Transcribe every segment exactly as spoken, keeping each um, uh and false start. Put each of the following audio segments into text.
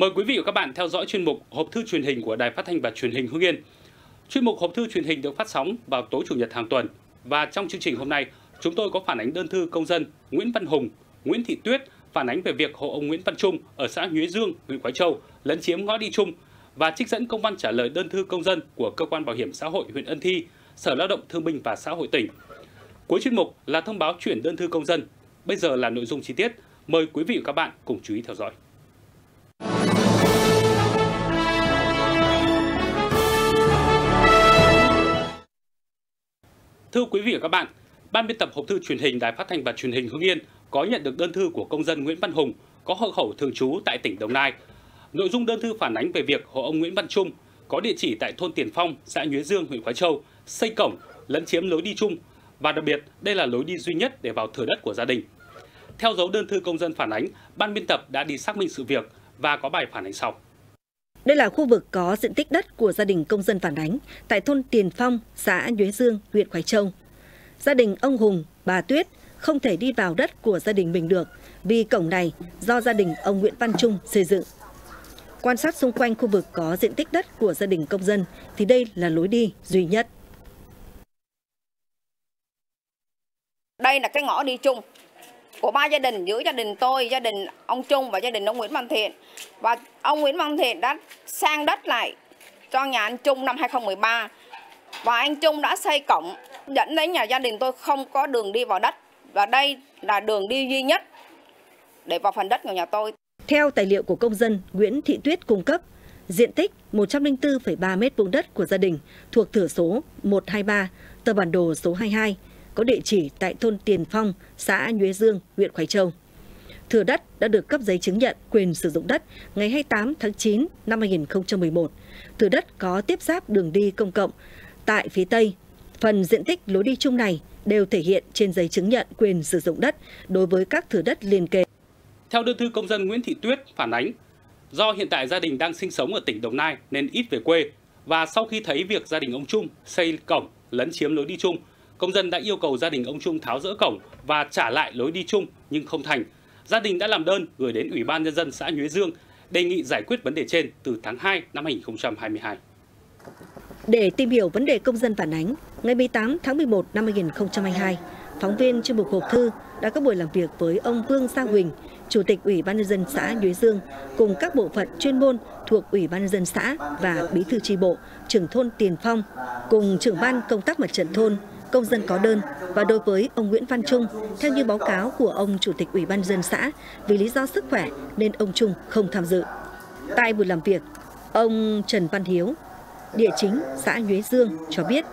Mời quý vị và các bạn theo dõi chuyên mục Hộp thư truyền hình của Đài Phát thanh và Truyền hình Hưng Yên. Chuyên mục Hộp thư truyền hình được phát sóng vào tối chủ nhật hàng tuần. Và trong chương trình hôm nay, chúng tôi có phản ánh đơn thư công dân Nguyễn Văn Hùng, Nguyễn Thị Tuyết phản ánh về việc hộ ông Nguyễn Văn Trung ở xã Nhuế Dương, huyện Khoái Châu lấn chiếm ngõ đi chung và trích dẫn công văn trả lời đơn thư công dân của cơ quan bảo hiểm xã hội huyện Ân Thi, Sở Lao động Thương binh và Xã hội tỉnh. Cuối chuyên mục là thông báo chuyển đơn thư công dân. Bây giờ là nội dung chi tiết. Mời quý vị và các bạn cùng chú ý theo dõi. Thưa quý vị và các bạn, Ban biên tập Hộp thư truyền hình Đài Phát thanh và Truyền hình Hưng Yên có nhận được đơn thư của công dân Nguyễn Văn Hùng có hộ khẩu thường trú tại tỉnh Đồng Nai. Nội dung đơn thư phản ánh về việc hộ ông Nguyễn Văn Trung có địa chỉ tại thôn Tiền Phong, xã Nhuế Dương, huyện Khoái Châu xây cổng lấn chiếm lối đi chung và đặc biệt đây là lối đi duy nhất để vào thửa đất của gia đình. Theo dấu đơn thư công dân phản ánh, ban biên tập đã đi xác minh sự việc và có bài phản ánh sau. Đây là khu vực có diện tích đất của gia đình công dân phản ánh tại thôn Tiền Phong, xã Nhuế Dương, huyện Khoái Châu. Gia đình ông Hùng, bà Tuyết không thể đi vào đất của gia đình mình được vì cổng này do gia đình ông Nguyễn Văn Trung xây dựng. Quan sát xung quanh khu vực có diện tích đất của gia đình công dân thì đây là lối đi duy nhất. Đây là cái ngõ đi chung của ba gia đình, giữa gia đình tôi, gia đình ông Trung và gia đình ông Nguyễn Văn Thiện. Và ông Nguyễn Văn Thiện đã sang đất lại cho nhà anh Trung năm hai không một ba. Và anh Trung đã xây cổng dẫn đến nhà gia đình tôi không có đường đi vào đất. Và đây là đường đi duy nhất để vào phần đất của nhà tôi. Theo tài liệu của công dân Nguyễn Thị Tuyết cung cấp, diện tích một trăm lẻ bốn phẩy ba mét vuông đất của gia đình thuộc thửa số một hai ba, tờ bản đồ số hai mươi hai, có địa chỉ tại thôn Tiền Phong, xã Nhuế Dương, huyện Khoái Châu. Thửa đất đã được cấp giấy chứng nhận quyền sử dụng đất ngày hai mươi tám tháng chín năm hai nghìn không trăm mười một. Thửa đất có tiếp giáp đường đi công cộng tại phía Tây. Phần diện tích lối đi chung này đều thể hiện trên giấy chứng nhận quyền sử dụng đất đối với các thửa đất liền kề. Theo đơn thư công dân Nguyễn Thị Tuyết phản ánh, do hiện tại gia đình đang sinh sống ở tỉnh Đồng Nai nên ít về quê và sau khi thấy việc gia đình ông Trung xây cổng lấn chiếm lối đi chung, công dân đã yêu cầu gia đình ông Trung tháo dỡ cổng và trả lại lối đi chung nhưng không thành. Gia đình đã làm đơn gửi đến Ủy ban Nhân dân xã Nhuế Dương đề nghị giải quyết vấn đề trên từ tháng hai năm hai nghìn không trăm hai mươi hai. Để tìm hiểu vấn đề công dân phản ánh, ngày mười tám tháng mười một năm hai nghìn không trăm hai mươi hai, phóng viên chuyên mục Hộp thư đã có buổi làm việc với ông Vương Sa Huỳnh, Chủ tịch Ủy ban Nhân dân xã Nhuế Dương cùng các bộ phận chuyên môn thuộc Ủy ban Nhân dân xã và Bí thư chi bộ, trưởng thôn Tiền Phong cùng trưởng ban công tác mặt trận thôn, công dân có đơn và đối với ông Nguyễn Văn Trung, theo như báo cáo của ông Chủ tịch Ủy ban Nhân dân xã, vì lý do sức khỏe nên ông Trung không tham dự. Tại buổi làm việc, ông Trần Văn Hiếu, địa chính xã Nhuế Dương cho biết,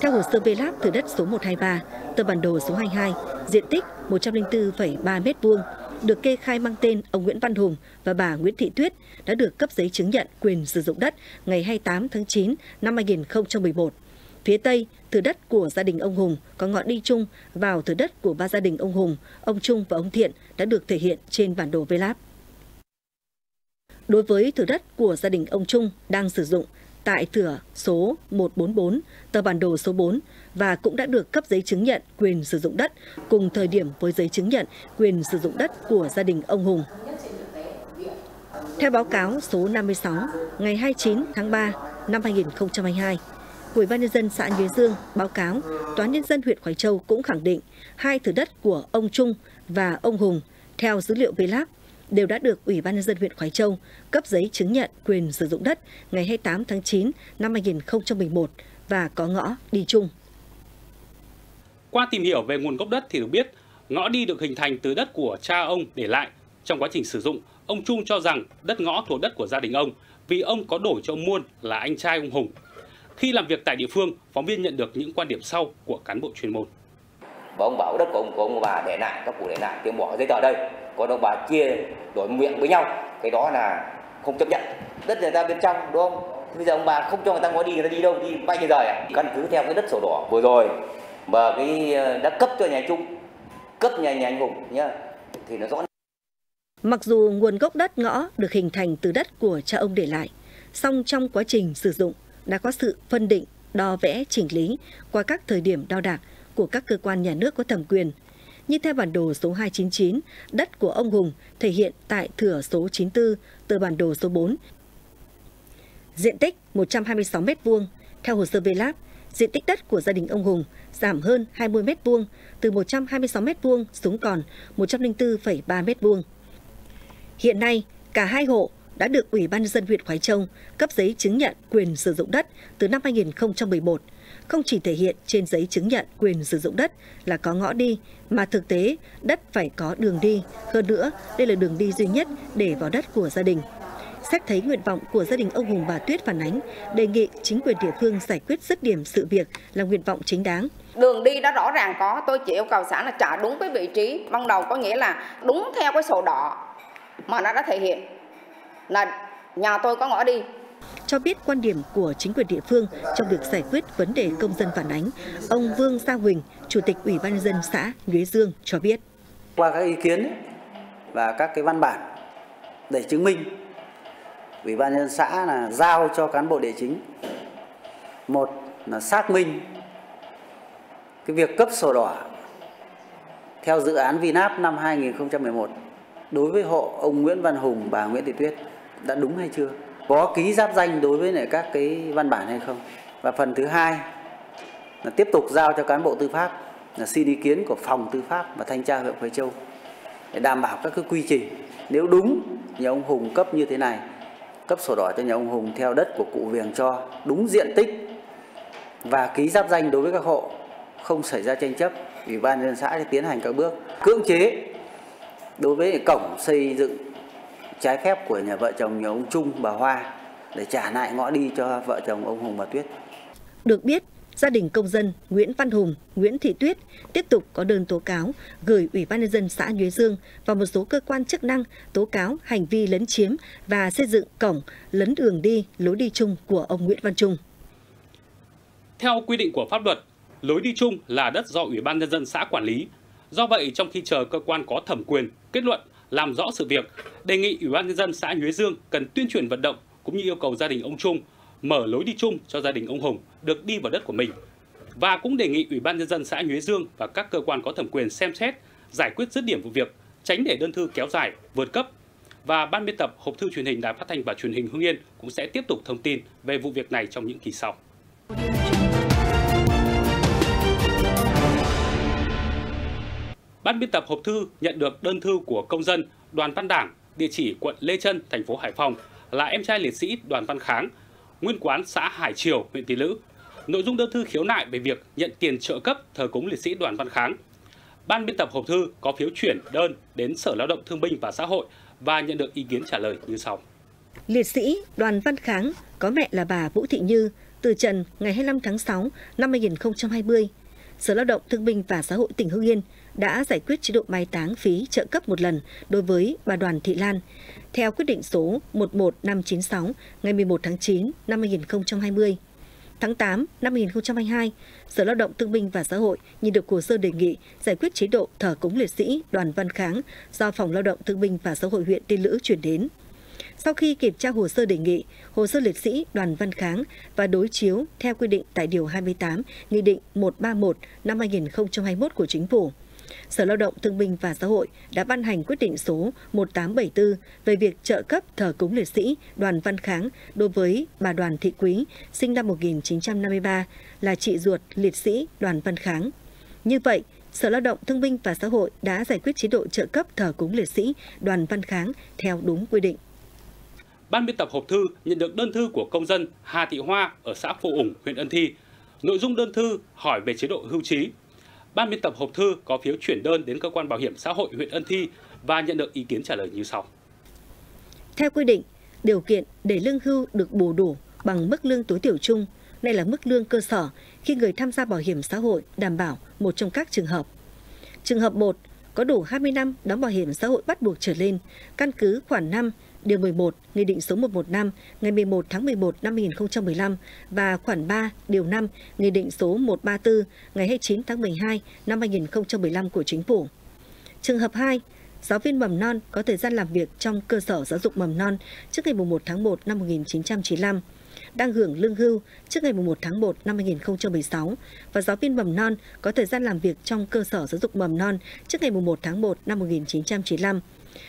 theo hồ sơ vê láp từ đất số một hai ba, tờ bản đồ số hai mươi hai, diện tích một trăm lẻ bốn phẩy ba mét vuông được kê khai mang tên ông Nguyễn Văn Hùng và bà Nguyễn Thị Tuyết đã được cấp giấy chứng nhận quyền sử dụng đất ngày hai mươi tám tháng chín năm hai nghìn không trăm mười một. Phía Tây, thửa đất của gia đình ông Hùng có ngõ đi chung vào thửa đất của ba gia đình ông Hùng, ông Trung và ông Thiện đã được thể hiện trên bản đồ vê láp. Đối với thửa đất của gia đình ông Trung đang sử dụng tại thửa số một bốn bốn, tờ bản đồ số bốn và cũng đã được cấp giấy chứng nhận quyền sử dụng đất cùng thời điểm với giấy chứng nhận quyền sử dụng đất của gia đình ông Hùng. Theo báo cáo số năm mươi sáu ngày hai mươi chín tháng ba năm hai nghìn không trăm hai mươi hai, Ủy ban Nhân dân xã Nhuế Dương báo cáo Tòa Nhân dân huyện Khoái Châu cũng khẳng định hai thửa đất của ông Trung và ông Hùng theo dữ liệu vê láp đều đã được Ủy ban Nhân dân huyện Khoái Châu cấp giấy chứng nhận quyền sử dụng đất ngày hai mươi tám tháng chín năm hai nghìn không trăm mười một và có ngõ đi chung. Qua tìm hiểu về nguồn gốc đất thì được biết ngõ đi được hình thành từ đất của cha ông để lại. Trong quá trình sử dụng, ông Trung cho rằng đất ngõ thuộc đất của gia đình ông vì ông có đổi cho ông Muôn là anh trai ông Hùng. Khi làm việc tại địa phương, phóng viên nhận được những quan điểm sau của cán bộ chuyên môn. Và ông bảo đất của ông, của ông bà để lại, các cụ để lại thì bỏ giấy tờ đây. Còn ông bà chia đổi miệng với nhau, cái đó là không chấp nhận. Đất người ta bên trong, đúng không? Bây giờ ông bà không cho người ta ngó đi, người ta đi đâu, đi bay như rời à? Căn cứ theo cái đất sổ đỏ vừa rồi mà cái đã cấp cho nhà Trung, cấp nhà nhà anh Hùng nhá, thì nó rõ. Mặc dù nguồn gốc đất ngõ được hình thành từ đất của cha ông để lại, song trong quá trình sử dụng đã có sự phân định, đo vẽ, chỉnh lý qua các thời điểm đo đạc của các cơ quan nhà nước có thẩm quyền. nhưng theo bản đồ số hai chín chín, đất của ông Hùng thể hiện tại thửa số chín mươi tư, tờ bản đồ số bốn. Diện tích một trăm hai mươi sáu mét vuông, theo hồ sơ Velat, diện tích đất của gia đình ông Hùng giảm hơn hai mươi mét vuông, từ một trăm hai mươi sáu mét vuông xuống còn một trăm linh tư phẩy ba mét vuông. Hiện nay, cả hai hộ đã được Ủy ban nhân dân huyện Khoái Châu cấp giấy chứng nhận quyền sử dụng đất từ năm hai nghìn không trăm mười một. Không chỉ thể hiện trên giấy chứng nhận quyền sử dụng đất là có ngõ đi, mà thực tế đất phải có đường đi. Hơn nữa, đây là đường đi duy nhất để vào đất của gia đình. Xét thấy nguyện vọng của gia đình ông Hùng, bà Tuyết phản ánh, đề nghị chính quyền địa phương giải quyết dứt điểm sự việc là nguyện vọng chính đáng. Đường đi đã rõ ràng có, tôi chỉ yêu cầu xã là trả đúng cái vị trí ban đầu, có nghĩa là đúng theo cái sổ đỏ mà nó đã thể hiện là nhà tôi có ngõ đi. Cho biết quan điểm của chính quyền địa phương trong việc giải quyết vấn đề công dân phản ánh, ông Vương Sa Huỳnh, Chủ tịch Ủy ban nhân dân xã Nhuế Dương cho biết. Qua các ý kiến và các cái văn bản để chứng minh, Ủy ban nhân dân xã là giao cho cán bộ địa chính, một là xác minh cái việc cấp sổ đỏ theo dự án Vinap năm hai nghìn không trăm mười một đối với hộ ông Nguyễn Văn Hùng, bà Nguyễn Thị Tuyết đã đúng hay chưa, có ký giáp danh đối với lại các cái văn bản hay không. Và phần thứ hai là tiếp tục giao cho cán bộ tư pháp là xin ý kiến của phòng tư pháp và thanh tra huyện Khoái Châu để đảm bảo các cái quy trình, nếu đúng nhà ông Hùng cấp như thế này, cấp sổ đỏ cho nhà ông Hùng theo đất của cụ Viềng cho đúng diện tích và ký giáp danh đối với các hộ, không xảy ra tranh chấp, Ủy ban nhân dân xã sẽ tiến hành các bước cưỡng chế đối với cổng xây dựng trái phép của nhà vợ chồng nhà ông Trung, bà Hoa để trả lại ngõ đi cho vợ chồng ông Hùng, bà Tuyết. Được biết, gia đình công dân Nguyễn Văn Hùng, Nguyễn Thị Tuyết tiếp tục có đơn tố cáo gửi Ủy ban nhân dân xã Nhuế Dương và một số cơ quan chức năng tố cáo hành vi lấn chiếm và xây dựng cổng, lấn đường đi, lối đi chung của ông Nguyễn Văn Trung. Theo quy định của pháp luật, lối đi chung là đất do Ủy ban nhân dân xã quản lý. Do vậy, trong khi chờ cơ quan có thẩm quyền kết luận làm rõ sự việc, đề nghị Ủy ban nhân dân xã Nhuế Dương cần tuyên truyền vận động cũng như yêu cầu gia đình ông Trung mở lối đi chung cho gia đình ông Hùng được đi vào đất của mình. Và cũng đề nghị Ủy ban nhân dân xã Nhuế Dương và các cơ quan có thẩm quyền xem xét, giải quyết dứt điểm vụ việc, tránh để đơn thư kéo dài, vượt cấp. Và ban biên tập hộp thư truyền hình Đài Phát thanh và Truyền hình Hưng Yên cũng sẽ tiếp tục thông tin về vụ việc này trong những kỳ sau. Ban biên tập hộp thư nhận được đơn thư của công dân Đoàn Văn Đảng, địa chỉ quận Lê Chân, thành phố Hải Phòng, là em trai liệt sĩ Đoàn Văn Kháng, nguyên quán xã Hải Triều, huyện Tý Lữ. Nội dung đơn thư khiếu nại về việc nhận tiền trợ cấp thờ cúng liệt sĩ Đoàn Văn Kháng. Ban biên tập hộp thư có phiếu chuyển đơn đến Sở Lao động Thương binh và Xã hội và nhận được ý kiến trả lời như sau. Liệt sĩ Đoàn Văn Kháng có mẹ là bà Vũ Thị Như, từ trần ngày hai mươi lăm tháng sáu năm hai nghìn không trăm hai mươi. Sở Lao động Thương binh và Xã hội tỉnh Hưng Yên đã giải quyết chế độ mai táng phí trợ cấp một lần đối với bà Đoàn Thị Lan theo quyết định số một một năm chín sáu ngày mười một tháng chín năm hai nghìn không trăm hai mươi. Tháng tám năm hai nghìn không trăm hai mươi hai, Sở Lao động Thương binh và Xã hội nhận được hồ sơ đề nghị giải quyết chế độ thờ cúng liệt sĩ Đoàn Văn Kháng do Phòng Lao động Thương binh và Xã hội huyện Tiên Lữ chuyển đến. Sau khi kiểm tra hồ sơ đề nghị, hồ sơ liệt sĩ Đoàn Văn Kháng và đối chiếu theo quy định tại Điều hai mươi tám, Nghị định một trăm ba mươi mốt năm hai nghìn không trăm hai mươi mốt của Chính phủ, Sở Lao động Thương binh và Xã hội đã ban hành quyết định số một tám bảy tư về việc trợ cấp thờ cúng liệt sĩ Đoàn Văn Kháng đối với bà Đoàn Thị Quý, sinh năm một nghìn chín trăm năm mươi ba, là chị ruột liệt sĩ Đoàn Văn Kháng. Như vậy, Sở Lao động Thương binh và Xã hội đã giải quyết chế độ trợ cấp thờ cúng liệt sĩ Đoàn Văn Kháng theo đúng quy định. Ban biên tập hộp thư nhận được đơn thư của công dân Hà Thị Hoa ở xã Phù Ủng, huyện Ân Thi. Nội dung đơn thư hỏi về chế độ hưu trí. Ban biên tập hộp thư có phiếu chuyển đơn đến cơ quan bảo hiểm xã hội huyện Ân Thi và nhận được ý kiến trả lời như sau. Theo quy định, điều kiện để lương hưu được bù đủ bằng mức lương tối thiểu chung, nay là mức lương cơ sở, khi người tham gia bảo hiểm xã hội đảm bảo một trong các trường hợp. Trường hợp một, có đủ hai mươi năm đóng bảo hiểm xã hội bắt buộc trở lên, căn cứ khoản năm Điều mười một, Nghị định số một trăm mười lăm ngày mười một tháng mười một năm hai nghìn không trăm mười lăm và khoản ba, Điều năm, Nghị định số một trăm ba mươi tư ngày hai mươi chín tháng mười hai năm hai nghìn không trăm mười lăm của Chính phủ. Trường hợp hai, giáo viên mầm non có thời gian làm việc trong cơ sở giáo dục mầm non trước ngày một tháng một năm một nghìn chín trăm chín mươi lăm. đang hưởng lương hưu trước ngày mùng một tháng một năm hai nghìn không trăm mười sáu và giáo viên mầm non có thời gian làm việc trong cơ sở giáo dục mầm non trước ngày mùng một tháng một năm một nghìn chín trăm chín mươi lăm,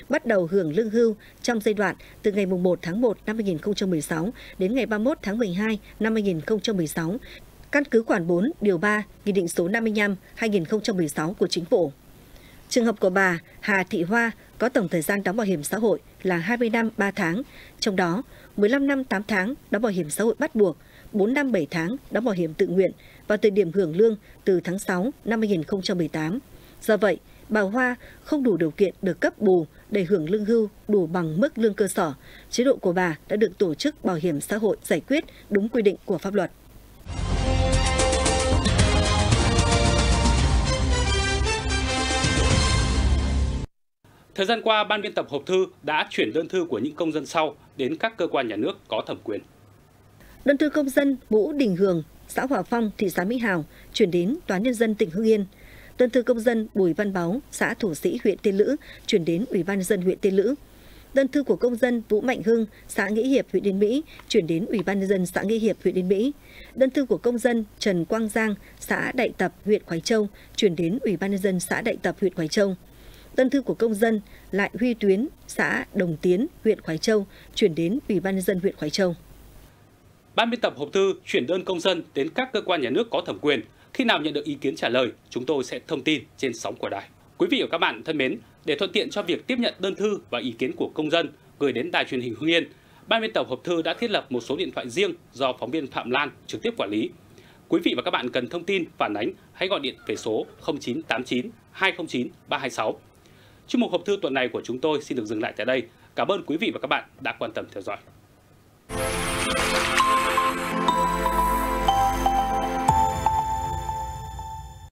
bắt đầu hưởng lương hưu trong giai đoạn từ ngày mùng một tháng một năm hai nghìn không trăm mười sáu đến ngày ba mươi mốt tháng mười hai năm hai nghìn không trăm mười sáu, căn cứ khoản bốn, điều ba, Nghị định số năm mươi lăm, hai nghìn không trăm mười sáu của Chính phủ. Trường hợp của bà Hà Thị Hoa có tổng thời gian đóng bảo hiểm xã hội là hai mươi năm ba tháng, trong đó mười lăm năm tám tháng đóng bảo hiểm xã hội bắt buộc, bốn năm bảy tháng đóng bảo hiểm tự nguyện và thời điểm hưởng lương từ tháng sáu năm hai nghìn không trăm mười tám. Do vậy, bà Hoa không đủ điều kiện được cấp bù để hưởng lương hưu đủ bằng mức lương cơ sở. Chế độ của bà đã được Tổ chức Bảo hiểm xã hội giải quyết đúng quy định của pháp luật. Thời gian qua, Ban biên tập hộp thư đã chuyển đơn thư của những công dân sau đến các cơ quan nhà nước có thẩm quyền. Đơn thư công dân Vũ Đình Hường, xã Hòa Phong, thị xã Mỹ Hào chuyển đến Tòa Nhân dân tỉnh Hưng Yên. Đơn thư công dân Bùi Văn Báo, xã Thủ Sĩ, huyện Tiên Lữ chuyển đến Ủy ban nhân dân huyện Tiên Lữ. Đơn thư của công dân Vũ Mạnh Hưng, xã Nghĩa Hiệp, huyện Đen Mỹ chuyển đến Ủy ban nhân dân xã Nghĩa Hiệp, huyện Đen Mỹ. Đơn thư của công dân Trần Quang Giang, xã Đại Tập, huyện Khoái Châu chuyển đến Ủy ban nhân dân xã Đại Tập, huyện Khoái Châu. Đơn thư của công dân Lại Huy Tuyến, xã Đồng Tiến, huyện Khoái Châu chuyển đến Ủy ban nhân dân huyện Khoái Châu. Ban biên tập hộp thư chuyển đơn công dân đến các cơ quan nhà nước có thẩm quyền. Khi nào nhận được ý kiến trả lời, chúng tôi sẽ thông tin trên sóng của đài. Quý vị và các bạn thân mến, để thuận tiện cho việc tiếp nhận đơn thư và ý kiến của công dân gửi đến Đài Truyền hình Hưng Yên, Ban biên tập hộp thư đã thiết lập một số điện thoại riêng do phóng viên Phạm Lan trực tiếp quản lý. Quý vị và các bạn cần thông tin, phản ánh, hãy gọi điện về số không chín tám chín, hai không chín, ba hai sáu. Chuyên mục hộp thư tuần này của chúng tôi xin được dừng lại tại đây. Cảm ơn quý vị và các bạn đã quan tâm theo dõi.